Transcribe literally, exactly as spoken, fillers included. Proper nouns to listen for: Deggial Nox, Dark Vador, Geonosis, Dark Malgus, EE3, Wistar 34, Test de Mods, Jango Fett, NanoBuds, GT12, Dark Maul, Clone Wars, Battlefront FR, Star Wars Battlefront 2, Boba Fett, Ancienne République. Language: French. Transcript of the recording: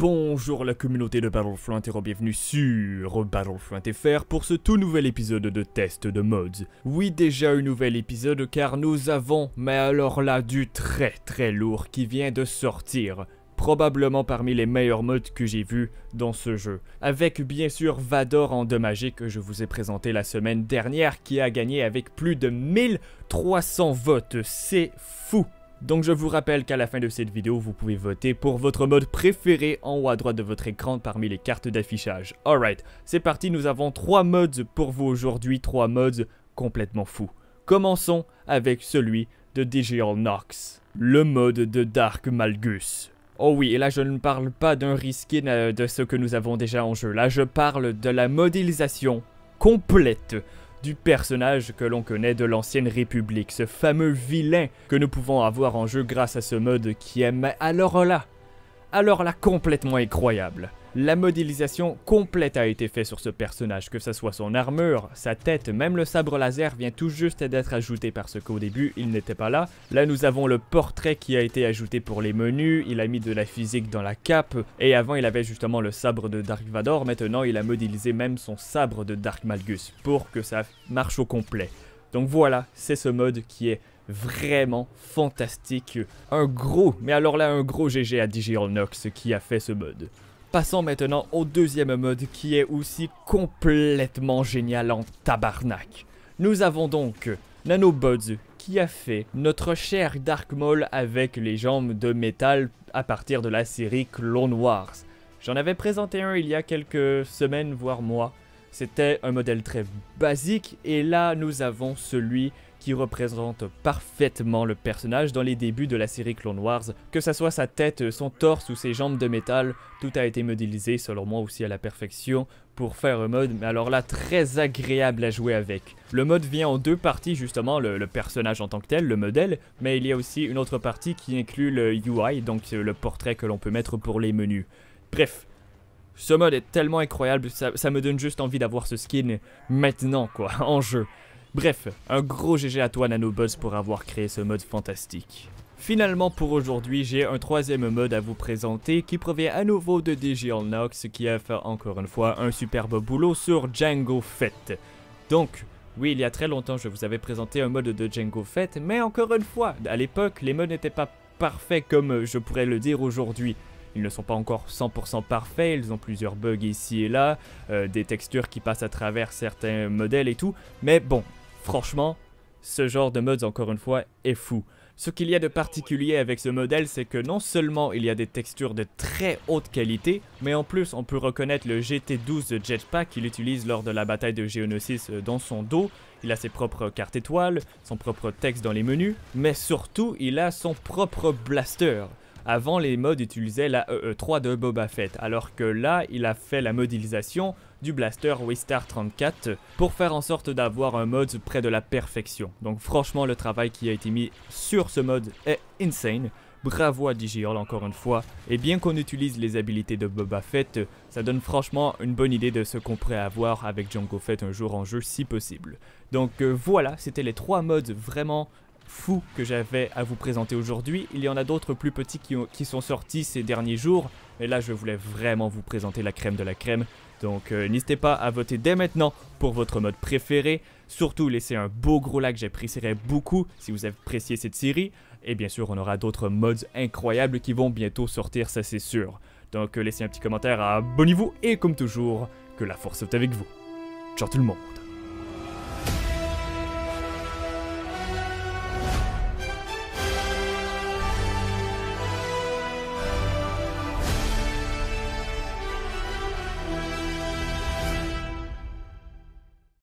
Bonjour la communauté de Battlefront et bienvenue sur Battlefront F R pour ce tout nouvel épisode de test de mods. Oui, déjà un nouvel épisode car nous avons, mais alors là, du très très lourd qui vient de sortir. Probablement parmi les meilleurs mods que j'ai vus dans ce jeu. Avec bien sûr Vador endommagé que je vous ai présenté la semaine dernière qui a gagné avec plus de mille trois cents votes, c'est fou! Donc je vous rappelle qu'à la fin de cette vidéo, vous pouvez voter pour votre mode préféré en haut à droite de votre écran parmi les cartes d'affichage. Alright, c'est parti, nous avons trois mods pour vous aujourd'hui, trois mods complètement fous. Commençons avec celui de Deggial Nox, le mode de Dark Malgus. Oh oui, et là je ne parle pas d'un reskin de ce que nous avons déjà en jeu, là je parle de la modélisation complète du personnage que l'on connaît de l'Ancienne République, ce fameux vilain que nous pouvons avoir en jeu grâce à ce mode qui est, alors là, alors là, complètement incroyable. La modélisation complète a été faite sur ce personnage, que ce soit son armure, sa tête, même le sabre laser vient tout juste d'être ajouté parce qu'au début il n'était pas là. Là nous avons le portrait qui a été ajouté pour les menus, il a mis de la physique dans la cape et avant il avait justement le sabre de Dark Vador, maintenant il a modélisé même son sabre de Dark Malgus pour que ça marche au complet. Donc voilà, c'est ce mode qui est vraiment fantastique, un gros, mais alors là un gros G G à Deggial Nox qui a fait ce mode. Passons maintenant au deuxième mode qui est aussi complètement génial en tabarnak. Nous avons donc NanoBuds qui a fait notre cher Dark Maul avec les jambes de métal à partir de la série Clone Wars. J'en avais présenté un il y a quelques semaines voire mois. C'était un modèle très basique et là nous avons celui qui représente parfaitement le personnage dans les débuts de la série Clone Wars. Que ce soit sa tête, son torse ou ses jambes de métal, tout a été modélisé selon moi aussi à la perfection pour faire un mode, mais alors là très agréable à jouer avec. Le mode vient en deux parties justement, le, le personnage en tant que tel, le modèle, mais il y a aussi une autre partie qui inclut le U I, donc le portrait que l'on peut mettre pour les menus. Bref. Ce mode est tellement incroyable, ça, ça me donne juste envie d'avoir ce skin maintenant quoi, en jeu. Bref, un gros G G à toi NanoBuds pour avoir créé ce mode fantastique. Finalement pour aujourd'hui, j'ai un troisième mode à vous présenter qui provient à nouveau de Deggial Nox qui a fait encore une fois un superbe boulot sur Jango Fett. Donc, oui, il y a très longtemps je vous avais présenté un mode de Jango Fett, mais encore une fois, à l'époque les modes n'étaient pas parfaits comme je pourrais le dire aujourd'hui. Ils ne sont pas encore cent pour cent parfaits, ils ont plusieurs bugs ici et là, euh, des textures qui passent à travers certains modèles et tout. Mais bon, franchement, ce genre de mods, encore une fois, est fou. Ce qu'il y a de particulier avec ce modèle, c'est que non seulement il y a des textures de très haute qualité, mais en plus on peut reconnaître le G T douze jetpack qu'il utilise lors de la bataille de Geonosis dans son dos. Il a ses propres cartes étoiles, son propre texte dans les menus, mais surtout il a son propre blaster. Avant, les mods utilisaient la E E trois de Boba Fett, alors que là, il a fait la modélisation du blaster Wistar trente-quatre pour faire en sorte d'avoir un mod près de la perfection. Donc franchement, le travail qui a été mis sur ce mod est insane. Bravo à Deggial encore une fois. Et bien qu'on utilise les habilités de Boba Fett, ça donne franchement une bonne idée de ce qu'on pourrait avoir avec Jango Fett un jour en jeu si possible. Donc euh, voilà, c'était les trois mods vraiment fou que j'avais à vous présenter aujourd'hui. Il y en a d'autres plus petits qui, ont, qui sont sortis ces derniers jours, mais là je voulais vraiment vous présenter la crème de la crème. Donc euh, n'hésitez pas à voter dès maintenant pour votre mode préféré. Surtout laissez un beau gros like, j'apprécierais beaucoup si vous appréciez cette série. Et bien sûr on aura d'autres mods incroyables qui vont bientôt sortir, ça c'est sûr. Donc euh, laissez un petit commentaire, abonnez-vous et comme toujours, que la force soit avec vous. Ciao tout le monde.